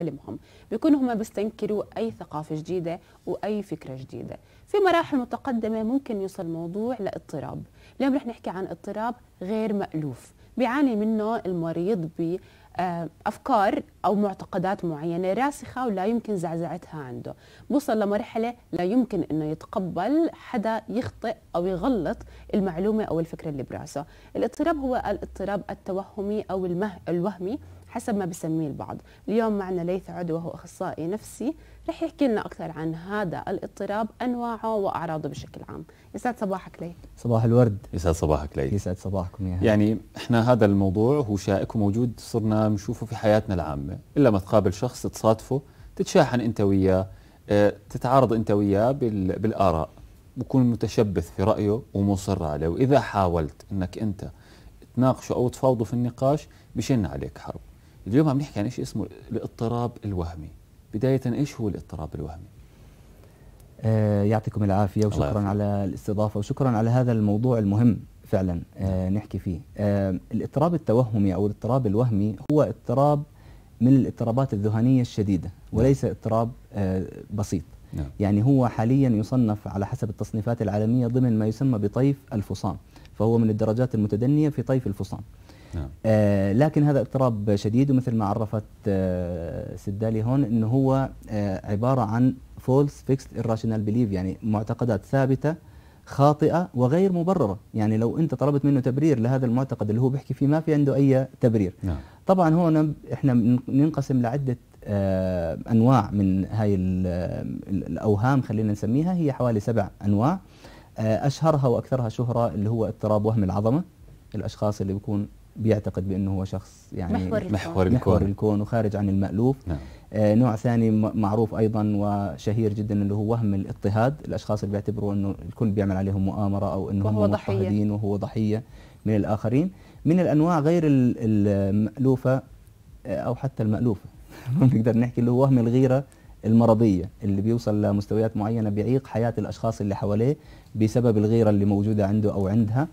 تعلمهم، بيكونوا هم بيستنكروا أي ثقافة جديدة وأي فكرة جديدة. في مراحل متقدمة ممكن يوصل الموضوع لاضطراب. اليوم رح نحكي عن اضطراب غير مألوف بيعاني منه المريض بأفكار أو معتقدات معينة راسخة ولا يمكن زعزعتها عنده، بوصل لمرحلة لا يمكن أنه يتقبل حدا يخطئ أو يغلط المعلومة أو الفكرة اللي براسه. الاضطراب هو الاضطراب التوهمي أو الوهمي حسب ما بسميه البعض. اليوم معنا ليث عدو وهو أخصائي نفسي رح يحكي لنا أكثر عن هذا الاضطراب، أنواعه وأعراضه بشكل عام. يسعد صباحك ليث. صباح الورد. يسعد صباحك ليث. يسعد صباحكم يا هل. يعني احنا هذا الموضوع هو شائك وموجود، صرنا بنشوفه في حياتنا العامة، إلا ما تقابل شخص تصادفه تتشاحن أنت وياه، تتعارض أنت وياه بالآراء، بكون متشبث في رأيه ومصر عليه، وإذا حاولت أنك أنت تناقشه أو تفاوضه في النقاش بشن عليك حرب. اليوم عم نحكي عن ايش اسمه الاضطراب الوهمي. بداية ايش هو الاضطراب الوهمي؟ يعطيكم العافية وشكرا على الاستضافة وشكرا على هذا الموضوع المهم فعلا نحكي فيه. الاضطراب التوهمي او الاضطراب الوهمي هو اضطراب من الاضطرابات الذهنية الشديدة وليس اضطراب بسيط. يعني هو حاليا يصنف على حسب التصنيفات العالمية ضمن ما يسمى بطيف الفصام، فهو من الدرجات المتدنية في طيف الفصام. لكن هذا اضطراب شديد، ومثل ما عرفت سدالي هون انه هو عباره عن فولس فيكسد الراشنال بليف، يعني معتقدات ثابته خاطئه وغير مبرره. يعني لو انت طلبت منه تبرير لهذا المعتقد اللي هو بيحكي فيه ما في عنده اي تبرير. طبعا هون احنا ننقسم لعده انواع من هاي الاوهام، خلينا نسميها هي حوالي 7 انواع. اشهرها واكثرها شهره اللي هو اضطراب وهم العظمه، الاشخاص اللي بيكون بيعتقد بأنه هو شخص يعني محور الكون وخارج عن المألوف. نوع ثاني معروف أيضا وشهير جدا اللي هو وهم الاضطهاد، الأشخاص اللي بيعتبروا أنه الكل بيعمل عليهم مؤامرة أو أنه هم مضطهدين وهو ضحية من الآخرين. من الأنواع غير المألوفة أو حتى المألوفة نقدر نحكي اللي هو وهم الغيرة المرضية، اللي بيوصل لمستويات معينة بيعيق حياة الأشخاص اللي حواليه بسبب الغيرة اللي موجودة عنده أو عندها.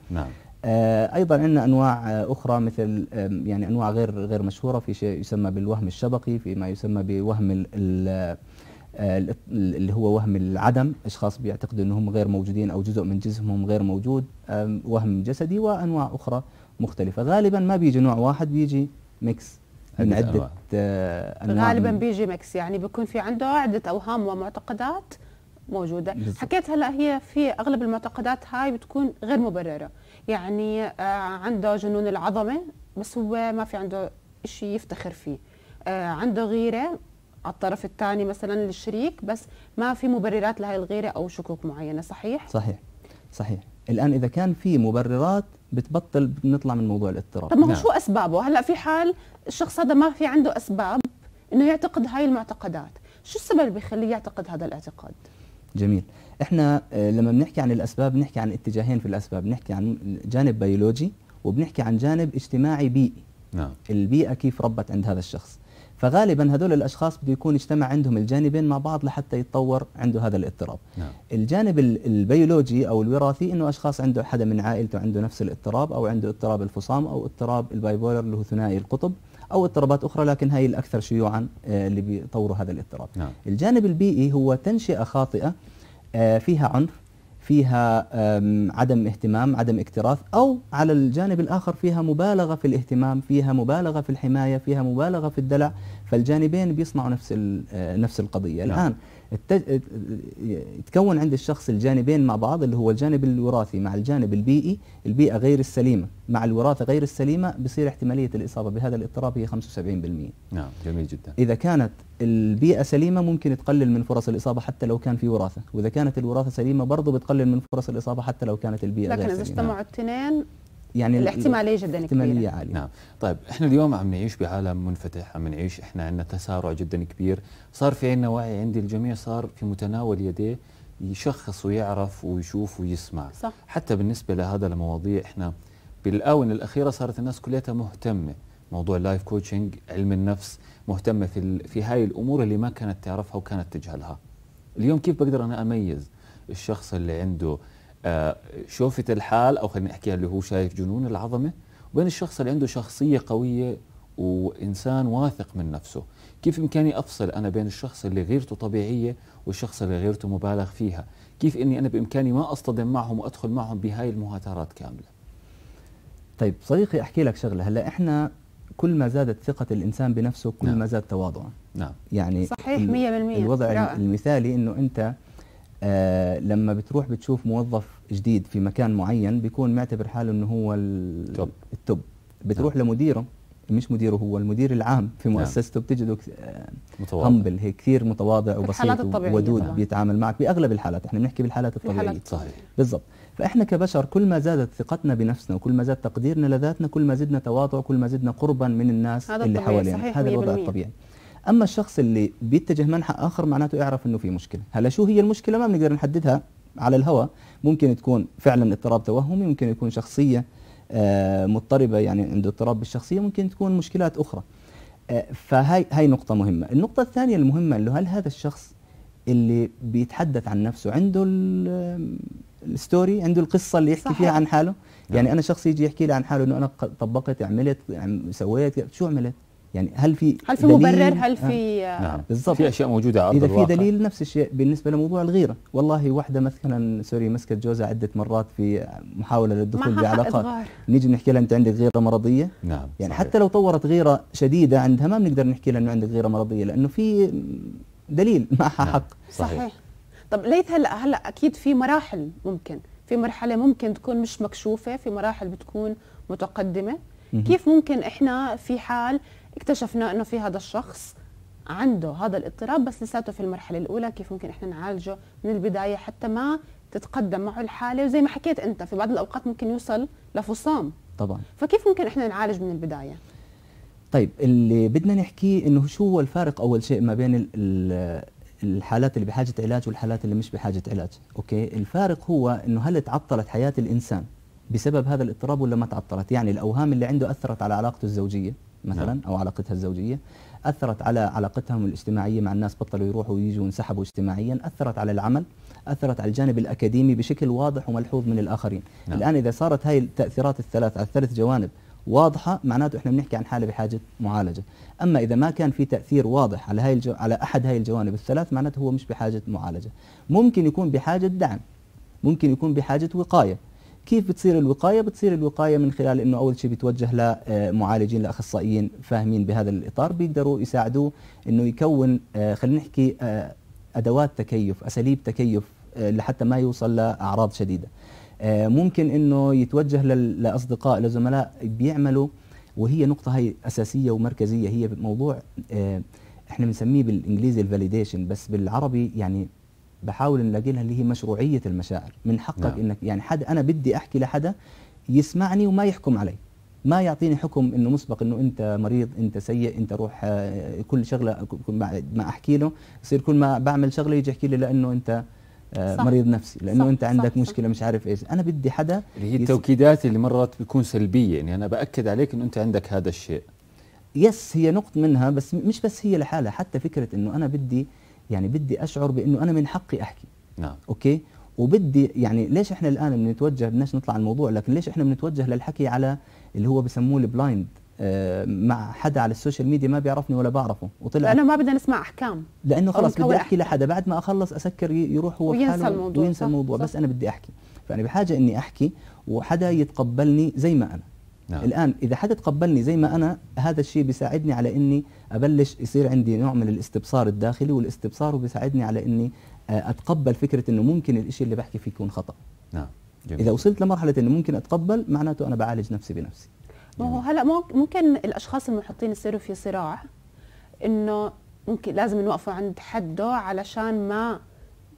أيضا عندنا أنواع أخرى مثل يعني أنواع غير مشهورة، في شيء يسمى بالوهم الشبقي، في ما يسمى بوهم اللي هو وهم العدم، أشخاص بيعتقدوا أنهم غير موجودين أو جزء من جسمهم غير موجود، وهم جسدي، وأنواع أخرى مختلفة. غالبا ما بيجي نوع واحد، بيجي ميكس من عدة أنواع. غالبا بيجي ميكس، يعني بيكون في عنده عدة أوهام ومعتقدات موجودة. حكيت هلا هي في أغلب المعتقدات هاي بتكون غير مبررة، يعني عنده جنون العظمة بس هو ما في عنده شيء يفتخر فيه، عنده غيرة على الطرف الثاني مثلا للشريك بس ما في مبررات لهي الغيرة أو شكوك معينة. صحيح؟ صحيح. الآن إذا كان في مبررات بتبطل نطلع من موضوع الاضطراب. طب ما هو شو أسبابه؟ هلا في حال الشخص هذا ما في عنده أسباب إنه يعتقد هاي المعتقدات، شو السبب اللي بيخليه يعتقد هذا الاعتقاد؟ جميل. احنا لما بنحكي عن الاسباب بنحكي عن اتجاهين في الاسباب، بنحكي عن جانب بيولوجي وبنحكي عن جانب اجتماعي بيئي. البيئه كيف ربت عند هذا الشخص، فغالبا هذول الاشخاص بده يكون اجتمع عندهم الجانبين مع بعض لحتى يتطور عنده هذا الاضطراب. الجانب البيولوجي او الوراثي انه اشخاص عنده حدا من عائلته عنده نفس الاضطراب او عنده اضطراب الفصام او اضطراب البايبولر اللي هو ثنائي القطب أو اضطرابات أخرى، لكن هي الأكثر شيوعا اللي بيطوروا هذا الاضطراب. الجانب البيئي هو تنشئة خاطئة فيها عنف، فيها عدم اهتمام، عدم اكتراث، أو على الجانب الآخر فيها مبالغة في الاهتمام، فيها مبالغة في الحماية، فيها مبالغة في الدلع، فالجانبين بيصنعوا نفس القضية. الآن يتكون عند الشخص الجانبين مع بعض اللي هو الجانب الوراثي مع الجانب البيئي، البيئة غير السليمة مع الوراثة غير السليمة، بصير احتمالية الإصابة بهذا الاضطراب هي 75%. جميل جدا. إذا كانت البيئة سليمة ممكن تقلل من فرص الإصابة حتى لو كان في وراثة، وإذا كانت الوراثة سليمة برضه بتقلل من فرص الإصابة حتى لو كانت البيئة غير سليمة. لكن إذا اجتمعوا الاثنين يعني الاحتمالية جدا كبيرة. عالية. طيب احنا اليوم عم نعيش بعالم منفتح، عم نعيش احنا عندنا تسارع جدا كبير، صار في عندنا وعي عند الجميع، صار في متناول يديه يشخص ويعرف ويشوف ويسمع. صح. حتى بالنسبة لهذا المواضيع احنا بالآونة الأخيرة صارت الناس كلها مهتمة، موضوع اللايف كوتشنج، علم النفس، مهتمة في هاي الأمور اللي ما كانت تعرفها وكانت تجهلها. اليوم كيف بقدر أنا أميز الشخص اللي عنده شوفة الحال، أو خلينا نحكيها اللي هو شايف جنون العظمة، وبين الشخص اللي عنده شخصية قوية وإنسان واثق من نفسه. كيف بإمكاني أفصل أنا بين الشخص اللي غيرته طبيعية والشخص اللي غيرته مبالغ فيها؟ كيف إني أنا بإمكاني ما أصطدم معهم وأدخل معهم بهاي المهاترات كاملة؟ طيب صديقي أحكي لك شغلة. هلأ إحنا كل ما زادت ثقة الإنسان بنفسه كل ما زاد تواضعه. نعم يعني صحيح 100%. الوضع المثالي إنه أنت لما بتروح بتشوف موظف جديد في مكان معين بيكون معتبر حاله إنه هو التوب. بتروح لمديره، مش مديره هو، المدير العام في مؤسسته، بتجده همبل هيك كثير متواضع وبسيط وودود، بيتعامل معك بأغلب الحالات. احنا بنحكي بالحالات الطبيعية. صحيح بالضبط. فاحنا كبشر كل ما زادت ثقتنا بنفسنا وكل ما زاد تقديرنا لذاتنا كل ما زدنا تواضع، كل ما زدنا قربا من الناس اللي حوالينا. هذا الوضع الطبيعي. اما الشخص اللي بيتجه منحى اخر معناته اعرف انه في مشكلة. هلا شو هي المشكلة؟ ما بنقدر نحددها على الهواء. ممكن تكون فعلا اضطراب توهمي، ممكن يكون شخصية مضطربة يعني عنده اضطراب بالشخصية، ممكن تكون مشكلات أخرى. فهي نقطة مهمة. النقطة الثانية المهمة اللي هل هذا الشخص اللي بيتحدث عن نفسه عنده الستوري، عنده القصة اللي يحكي فيها عن حاله؟ يعني أنا شخص يجي يحكي لي عن حاله إنه أنا طبقت، عملت، سويت، شو عملت؟ يعني هل في مبرر؟ هل في بالضبط في اشياء موجوده على ارض الواقع؟ اذا في دليل. نفس الشيء بالنسبه لموضوع الغيره. والله وحده مثلا سوري مسكت جوزها عده مرات في محاوله للدخول بعلاقات، نيجي نحكي لها انت عندك غيره مرضيه. نعم يعني حتى لو طورت غيره شديده عندها ما بنقدر نحكي لها انه عندك غيره مرضيه لانه في دليل معها حق. صحيح. طب ليث هلا اكيد في مراحل، ممكن في مرحله ممكن تكون مش مكشوفه، في مراحل بتكون متقدمه. كيف ممكن احنا في حال اكتشفنا انه في هذا الشخص عنده هذا الاضطراب بس لساته في المرحله الاولى، كيف ممكن احنا نعالجه من البدايه حتى ما تتقدم معه الحاله؟ وزي ما حكيت انت في بعض الاوقات ممكن يوصل لفصام. طبعا. فكيف ممكن احنا نعالج من البدايه؟ طيب اللي بدنا نحكيه انه شو هو الفارق اول شيء ما بين الحالات اللي بحاجه علاج والحالات اللي مش بحاجه علاج. اوكي. الفارق هو انه هل تعطلت حياه الانسان بسبب هذا الاضطراب ولا ما تعطلت؟ يعني الاوهام اللي عنده اثرت على علاقته الزوجيه مثلا او علاقتها الزوجيه، اثرت على علاقتهم الاجتماعيه مع الناس، بطلوا يروحوا ويجوا وانسحبوا اجتماعيا، اثرت على العمل، اثرت على الجانب الاكاديمي بشكل واضح وملحوظ من الاخرين. الان اذا صارت هاي التاثيرات الثلاث على الثلاث جوانب واضحه معناته احنا بنحكي عن حاله بحاجه معالجه. اما اذا ما كان في تاثير واضح على على احد هاي الجوانب الثلاث معناته هو مش بحاجه معالجه. ممكن يكون بحاجه دعم، ممكن يكون بحاجه وقايه. كيف بتصير الوقاية؟ بتصير الوقاية من خلال أنه أول شيء بيتوجه لمعالجين، لأخصائيين فاهمين بهذا الإطار، بيقدروا يساعدوه أنه يكون خلينا نحكي أدوات تكيف، أساليب تكيف لحتى ما يوصل لأعراض شديدة. ممكن أنه يتوجه لأصدقاء، لزملاء بيعملوا، وهي نقطة هي أساسية ومركزية، هي موضوع احنا بنسميه بالإنجليزي الفاليديشن، بس بالعربي يعني بحاول نلاقي لها اللي هي مشروعية المشاعر. من حقك انك يعني حد، انا بدي احكي لحدا يسمعني وما يحكم علي، ما يعطيني حكم انه مسبق انه انت مريض، انت سيء، انت روح. كل شغله ما احكي له يصير كل ما بعمل شغله يجي يحكي لي لانه انت مريض نفسي، لانه انت عندك مشكله مش عارف ايش. انا بدي حدا اللي هي التوكيدات اللي مرات بتكون سلبيه، يعني انا باكد عليك انه انت عندك هذا الشيء. يس هي نقطه منها، بس مش بس هي لحالها، حتى فكره انه انا بدي اشعر بانه انا من حقي احكي. نعم. اوكي. وبدي يعني ليش احنا الان بنتوجه، بدناش نطلع عن الموضوع، لكن ليش احنا بنتوجه للحكي على اللي هو بسموه البلايند مع حدا على السوشيال ميديا ما بيعرفني ولا بعرفه وطلع، لانه ما بدنا نسمع احكام، لانه خلاص بدي احكي لحدا، بعد ما اخلص اسكر يروح هو وينسى الموضوع. بس انا بدي احكي، فانا بحاجه اني احكي وحدا يتقبلني زي ما انا. نعم. الآن إذا حد تقبلني زي ما أنا، هذا الشيء بيساعدني على إني أبلش يصير عندي نوع من الاستبصار الداخلي، والاستبصار بيساعدني على إني أتقبل فكرة إنه ممكن الشيء اللي بحكي فيه يكون خطأ. نعم. جميل. إذا وصلت لمرحلة إنه ممكن أتقبل معناته أنا بعالج نفسي بنفسي. ما هو هلا ممكن الأشخاص المحطين يصيروا في صراع إنه ممكن لازم نوقفوا عند حده علشان ما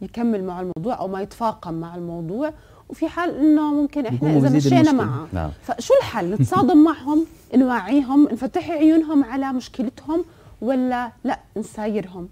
يكمل مع الموضوع أو ما يتفاقم مع الموضوع، وفي حال انه ممكن احنا اذا مشينا معه. نعم. فشو الحل؟ نتصادم معهم، نوعيهم، نفتح عيونهم على مشكلتهم، ولا لا نسايرهم؟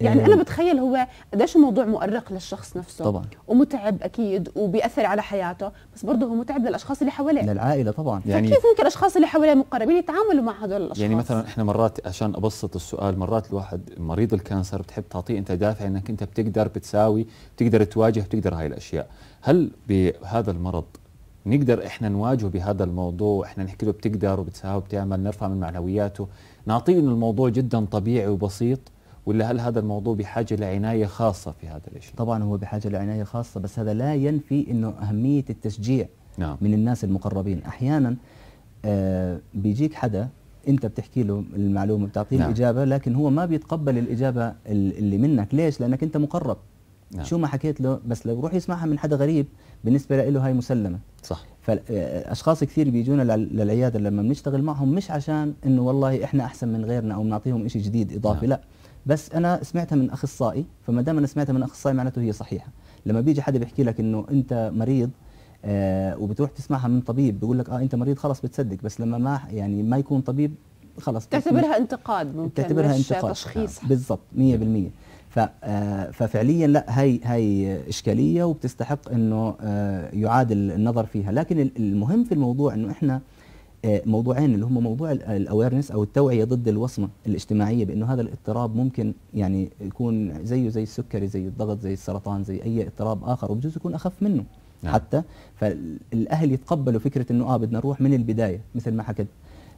يعني انا بتخيل هو قديش الموضوع مؤرق للشخص نفسه. طبعا. ومتعب اكيد وبيأثر على حياته، بس برضه هو متعب للاشخاص اللي حواليه، للعائله طبعا. يعني كيف ممكن الاشخاص اللي حواليه مقربين يتعاملوا مع هذول الاشخاص؟ يعني مثلا احنا مرات، عشان ابسط السؤال، مرات الواحد مريض الكانسر بتحب تعطيه انت دافع انك انت بتقدر، بتساوي، بتقدر تواجه، بتقدر هاي الاشياء. هل بهذا المرض نقدر احنا نواجهه بهذا الموضوع، احنا نحكي له بتقدر وبتساوي وبتعمل، نرفع من معنوياته، نعطيه انه الموضوع جدا طبيعي وبسيط، ولا هل هذا الموضوع بحاجه لعنايه خاصه في هذا الشيء؟ طبعا هو بحاجه لعنايه خاصه، بس هذا لا ينفي انه اهميه التشجيع نعم. من الناس المقربين. احيانا بيجيك حدا انت بتحكي له المعلومه بتعطيه نعم. الاجابه، لكن هو ما بيتقبل الاجابه اللي منك. ليش؟ لانك انت مقرب نعم. شو ما حكيت له، بس لو روح يسمعها من حدا غريب بالنسبه له هاي مسلمه صح. فاشخاص كثير بيجونا للعياده لما بنشتغل معهم مش عشان انه والله احنا احسن من غيرنا او بنعطيهم شيء جديد اضافي نعم. لا، بس انا سمعتها من اخصائي، فما دام انا سمعتها من اخصائي معناته هي صحيحه. لما بيجي حدا بيحكي لك انه انت مريض وبتروح تسمعها من طبيب بيقول لك انت مريض، خلص بتصدق. بس لما ما يعني ما يكون طبيب خلص تعتبرها انتقاد، ممكن تعتبرها انتقاد تشخيص بالضبط 100%. ففعليا لا، هي اشكاليه وبتستحق انه يعاد النظر فيها. لكن المهم في الموضوع انه احنا موضوعين اللي هم موضوع الاويرنس او التوعيه ضد الوصمه الاجتماعيه، بانه هذا الاضطراب ممكن يعني يكون زيه زي السكري، زي الضغط، زي السرطان، زي اي اضطراب اخر، وبجوز يكون اخف منه نعم. حتى فالاهل يتقبلوا فكره انه بدنا نروح من البدايه، مثل ما حكت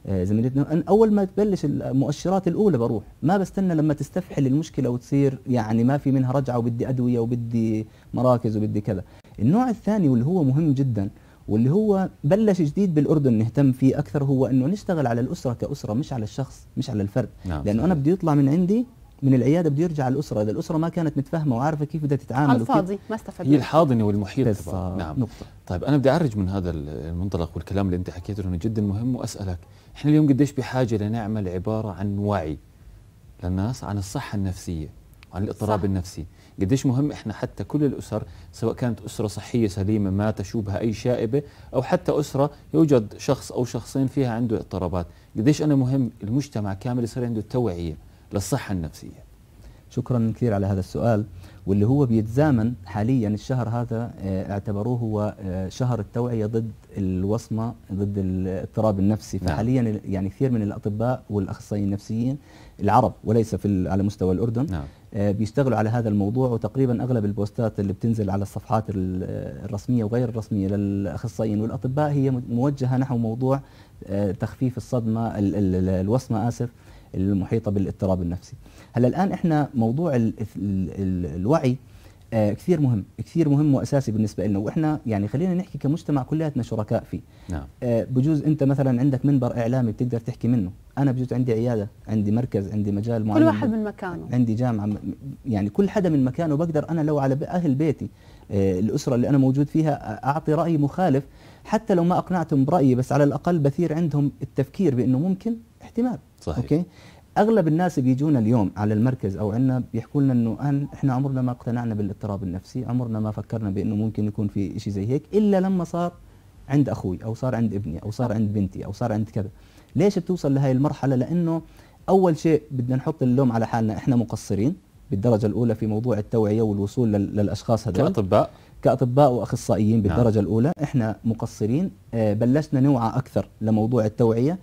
زميلتنا، اول ما تبلش المؤشرات الاولى بروح، ما بستنى لما تستفحل المشكله وتصير يعني ما في منها رجعه وبدي ادويه وبدي مراكز وبدي كذا. النوع الثاني واللي هو مهم جدا واللي هو بلش جديد بالاردن نهتم فيه اكثر، هو انه نشتغل على الاسره كاسره، مش على الشخص، مش على الفرد نعم. لانه انا بدي يطلع من عندي من العياده بدي يرجع على الاسره، اذا الاسره ما كانت متفاهمه وعارفه كيف بدها تتعامل الفاضي ما استفدت، هي الحاضنه والمحيط تبعها نعم نقطة. طيب انا بدي اعرج من هذا المنطلق والكلام اللي انت حكيته انه جدا مهم، واسالك احنا اليوم قديش بحاجه لنعمل عباره عن وعي للناس عن الصحه النفسيه وعن الاضطراب صح. النفسي، قديش مهم احنا حتى كل الاسر، سواء كانت اسره صحيه سليمه ما تشوبها اي شائبه، او حتى اسره يوجد شخص او شخصين فيها عنده اضطرابات، قديش انا مهم المجتمع كامل يصير عنده توعيه للصحة النفسية. شكرا كثير على هذا السؤال، واللي هو بيتزامن حاليا الشهر هذا اعتبروه هو شهر التوعية ضد الوصمة ضد الاضطراب النفسي نعم. فحاليا يعني كثير من الأطباء والأخصائيين النفسيين العرب وليس على مستوى الأردن نعم. بيشتغلوا على هذا الموضوع، وتقريبا أغلب البوستات اللي بتنزل على الصفحات الرسمية وغير الرسمية للأخصائيين والأطباء هي موجهة نحو موضوع تخفيف الصدمة الوصمة آسف المحيطة بالاضطراب النفسي. هلا الآن احنا موضوع الوعي كثير مهم، كثير مهم وأساسي بالنسبة لنا، واحنا يعني خلينا نحكي كمجتمع كلياتنا شركاء فيه نعم. بجوز انت مثلا عندك منبر إعلامي بتقدر تحكي منه، أنا بجوز عندي عيادة، عندي مركز، عندي مجال معين، كل واحد من مكانه، عندي جامعة، يعني كل حدا من مكانه. بقدر أنا لو على أهل بيتي الأسرة اللي أنا موجود فيها أعطي رأي مخالف، حتى لو ما أقنعتهم برأيي بس على الأقل بثير عندهم التفكير بأنه ممكن احتمال صحيح. أوكي؟ أغلب الناس بيجونا اليوم على المركز أو عنا بيحكوا لنا أنه إحنا عمرنا ما اقتنعنا بالاضطراب النفسي، عمرنا ما فكرنا بأنه ممكن يكون في شيء زي هيك إلا لما صار عند أخوي أو صار عند ابني أو صار عند بنتي أو صار عند كذا. ليش بتوصل لهي المرحلة؟ لأنه أول شيء بدنا نحط اللوم على حالنا، إحنا مقصرين بالدرجة الأولى في موضوع التوعية والوصول للأشخاص هذول كأطباء وأخصائيين بالدرجة نعم. الأولى إحنا مقصرين، بلشنا نوعى أكثر لموضوع التوعية.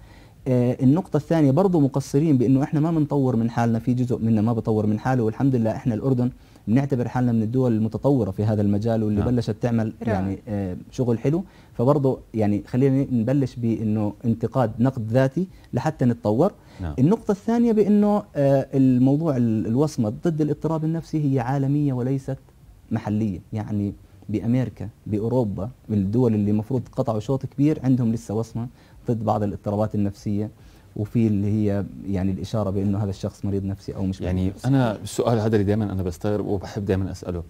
النقطة الثانية برضو مقصرين بأنه إحنا ما بنطور من حالنا، في جزء منا ما بطور من حاله، والحمد لله إحنا الأردن بنعتبر حالنا من الدول المتطورة في هذا المجال واللي نعم. بلشت تعمل يعني شغل حلو. فبرضو يعني خلينا نبلش بأنه انتقاد نقد ذاتي لحتى نتطور نعم. النقطة الثانية بأنه الموضوع الوصمة ضد الاضطراب النفسي هي عالمية وليست محلية، يعني بأمريكا بأوروبا بالدول اللي المفروض قطعوا شوط كبير عندهم لسه وصمة ضد بعض الاضطرابات النفسية، وفي اللي هي يعني الإشارة بأنه هذا الشخص مريض نفسي أو مش يعني نفسي. أنا السؤال هذا اللي دائما أنا بستغرب وبحب دائما أسأله،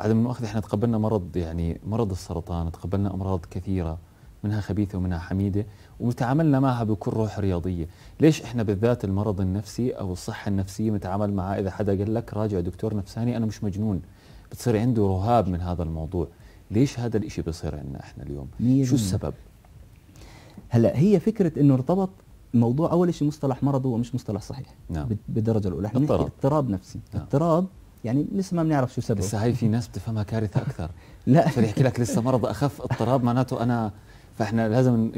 عدم المؤاخذة إحنا تقبلنا مرض، يعني مرض السرطان، تقبلنا أمراض كثيرة منها خبيثة ومنها حميدة وتعاملنا معها بكل روح رياضية، ليش إحنا بالذات المرض النفسي أو الصحة النفسية متعامل معها؟ إذا حدا قال لك راجع دكتور نفساني أنا مش مجنون، بتصير عنده رهاب من هذا الموضوع. ليش هذا الإشي بيصير عندنا إحنا اليوم؟ شو السبب؟ هلا هي فكرة إنه ارتبط موضوع أول شيء مصطلح مرضه ومش مصطلح صحيح نعم. بالدرجة الأولى إحنا بنحكي اضطراب نفسي نعم. اضطراب يعني لسه ما بنعرف شو سببه، لسه هاي في ناس بتفهمها كارثة أكثر لا فبيحكي لك لسه مرض أخف اضطراب معناته أنا، فإحنا لازم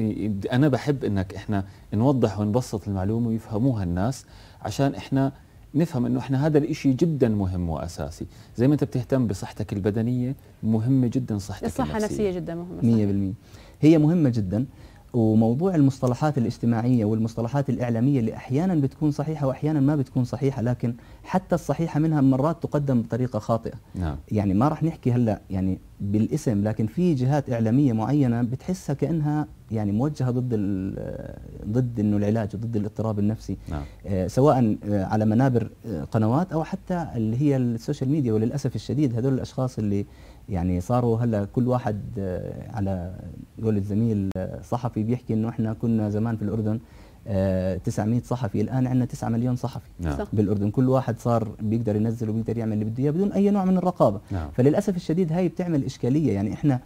أنا بحب إنك إحنا نوضح ونبسط المعلومة ويفهموها الناس، عشان إحنا نفهم انه احنا هذا الاشي جدا مهم واساسي، زي ما انت بتهتم بصحتك البدنيه مهمه جدا صحتك الصحه النفسيه جدا مهمه 100%، هي مهمه جدا. وموضوع المصطلحات الاجتماعيه والمصطلحات الاعلاميه اللي احيانا بتكون صحيحه واحيانا ما بتكون صحيحه، لكن حتى الصحيحه منها مرات تقدم بطريقه خاطئه. نعم. يعني ما راح نحكي هلا يعني بالاسم، لكن في جهات اعلاميه معينه بتحسها كانها يعني موجهه ضد انه العلاج وضد الاضطراب النفسي. نعم. سواء على منابر قنوات او حتى اللي هي السوشيال ميديا. وللاسف الشديد هذول الاشخاص اللي يعني صاروا هلا كل واحد على قول الزميل صحفي بيحكي انه احنا كنا زمان في الاردن 900 صحفي، الان عندنا 9 مليون صحفي. نعم. بالاردن كل واحد صار بيقدر ينزل وبيقدر يعمل اللي بده اياه بدون اي نوع من الرقابه. نعم. فللاسف الشديد هاي بتعمل اشكاليه. يعني احنا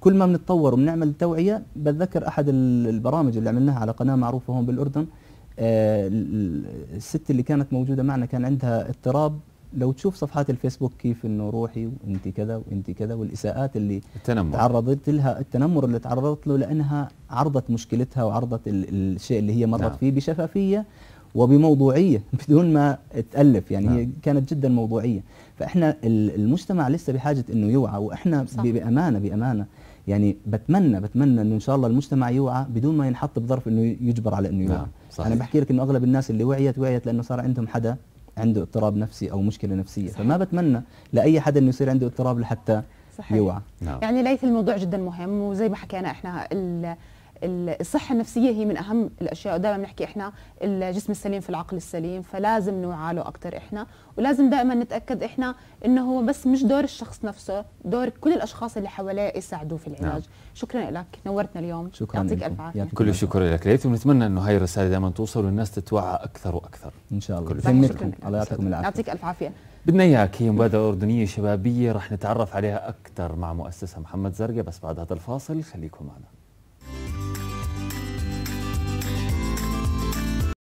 كل ما بنتطور وبنعمل توعيه، بتذكر احد البرامج اللي عملناها على قناه معروفه هون بالاردن، الست اللي كانت موجوده معنا كان عندها اضطراب، لو تشوف صفحات الفيسبوك كيف انه روحي وانت كذا وانت كذا، والاساءات اللي تعرضت لها، التنمر اللي تعرضت له لانها عرضت مشكلتها وعرضت الشيء اللي هي مرت نعم. فيه بشفافيه وبموضوعيه بدون ما تالف، يعني نعم. هي كانت جدا موضوعيه. فاحنا المجتمع لسه بحاجه انه يوعى، واحنا صح. بامانه يعني بتمنى انه ان شاء الله المجتمع يوعى بدون ما ينحط بظرف انه يجبر على انه يوعى. نعم. انا بحكي لك انه اغلب الناس اللي وعيت لانه صار عندهم حدا عنده اضطراب نفسي او مشكله نفسيه. صحيح. فما بتمنى لاي حدا انه يصير عنده اضطراب لحتى يوعى. نعم. يعني ليث الموضوع جدا مهم، وزي ما حكينا احنا الصحه النفسيه هي من اهم الاشياء، ودائما بنحكي احنا الجسم السليم في العقل السليم، فلازم نوعى له اكثر احنا، ولازم دائما نتاكد احنا انه هو بس مش دور الشخص نفسه، دور كل الاشخاص اللي حواليه يساعدوه في العلاج. نعم. شكرا لك، نورتنا اليوم، شكرا، يعطيك الف عافيه. كل الشكر لك ليث، ونتمنى انه هاي الرساله دائما توصل والناس تتوعى اكثر واكثر ان شاء الله. الله يعطيكم العافيه. يعطيك الف عافيه. بدنا اياك، هي مبادره اردنيه شبابيه، راح نتعرف عليها اكثر مع مؤسسها محمد زرقة، بس بعد هذا الفاصل خليكم معنا.